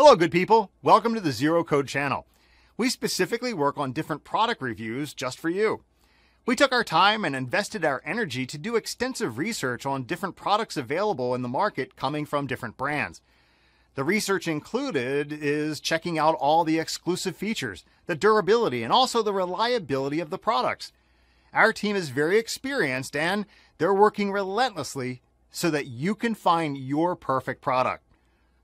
Hello, good people. Welcome to the Zero Code channel. We specifically work on different product reviews just for you. We took our time and invested our energy to do extensive research on different products available in the market coming from different brands. The research included is checking out all the exclusive features, the durability, and also the reliability of the products. Our team is very experienced and they're working relentlessly so that you can find your perfect product.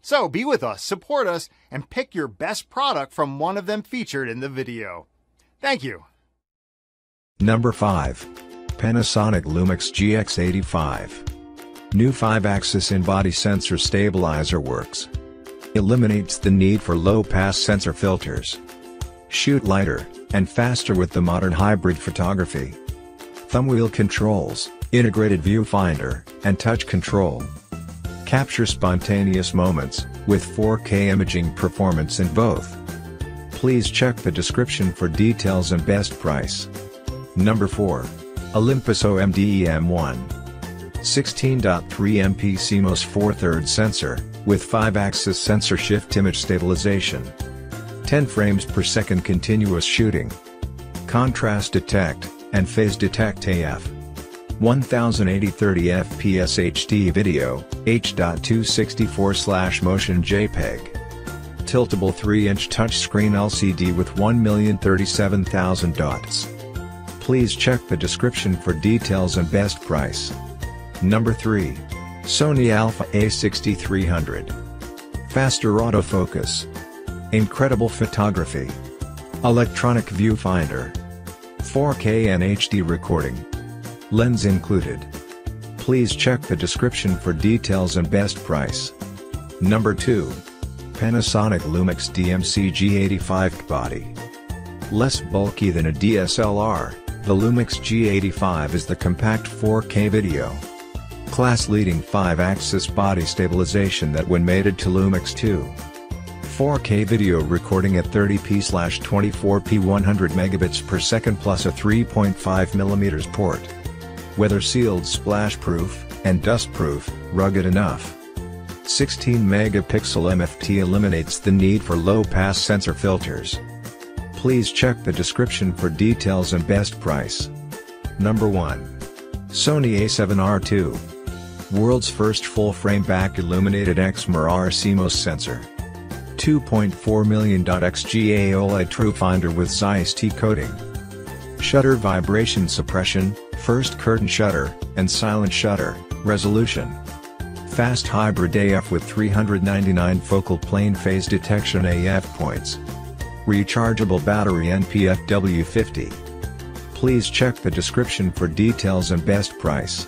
So be with us, support us, and pick your best product from one of them featured in the video. Thank you. Number 5. Panasonic Lumix GX85. New 5-axis in-body sensor stabilizer works. Eliminates the need for low-pass sensor filters. Shoot lighter and faster with the modern hybrid photography. Thumbwheel controls, integrated viewfinder, and touch control. Capture spontaneous moments, with 4K imaging performance in both. Please check the description for details and best price. Number 4. Olympus OM-D E-M1. 16.3 MP CMOS 4/3 sensor, with 5-axis sensor shift image stabilization. 10 frames per second continuous shooting. Contrast detect, and phase detect AF. 1080 30 FPS HD video, H.264/motion JPEG. Tiltable 3-inch touchscreen LCD with 1,037,000 dots. Please check the description for details and best price. Number 3. Sony Alpha A6300. Faster autofocus. Incredible photography. Electronic viewfinder. 4K and HD recording. Lens included. Please check the description for details and best price. Number 2. Panasonic Lumix DMC-G85 body. Less bulky than a DSLR, the Lumix G85 is the compact 4K video. Class-leading 5-axis body stabilization that when mated to Lumix 2. 4K video recording at 30p/24p 100 megabits per second plus a 3.5mm port. Weather-sealed, splash-proof, and dust-proof, rugged enough. 16MP MFT eliminates the need for low-pass sensor filters. Please check the description for details and best price. Number 1. Sony a7 RII. World's first full-frame back-illuminated XMR CMOS sensor. 2.4 million XGA OLED True Finder with Zeiss T coating. Shutter vibration suppression, first curtain shutter, and silent shutter, resolution. Fast hybrid AF with 399 focal plane phase detection AF points. Rechargeable battery NP-FW50. Please check the description for details and best price.